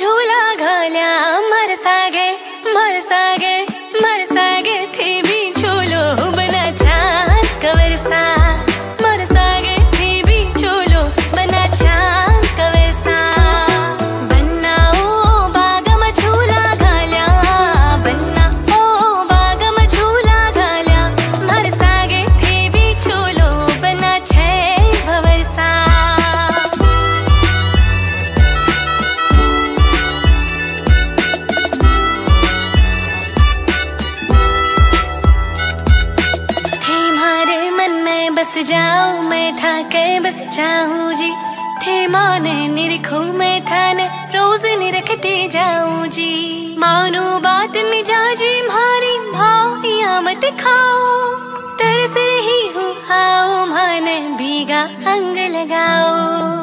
झूला घाल्या मरसागे थे भी छोलो बना चांद कवरसा मरसागे थे भी छोलो बना चांद कवरसा। बन्ना ओ बागम झूला घाल्या बन्ना ओ बागम झूला घाल्या मरसागे थे भी छोलो बना छे भवरसा। जाऊं मैं था के बस जाऊं जी थे माने निरखूं मैं थाने रोज निरखते जाऊं जी। मानो बात मिजाजी मारी भाव या मत खाओ तरस रही हूँ आओ माने भीगा अंग लगाओ।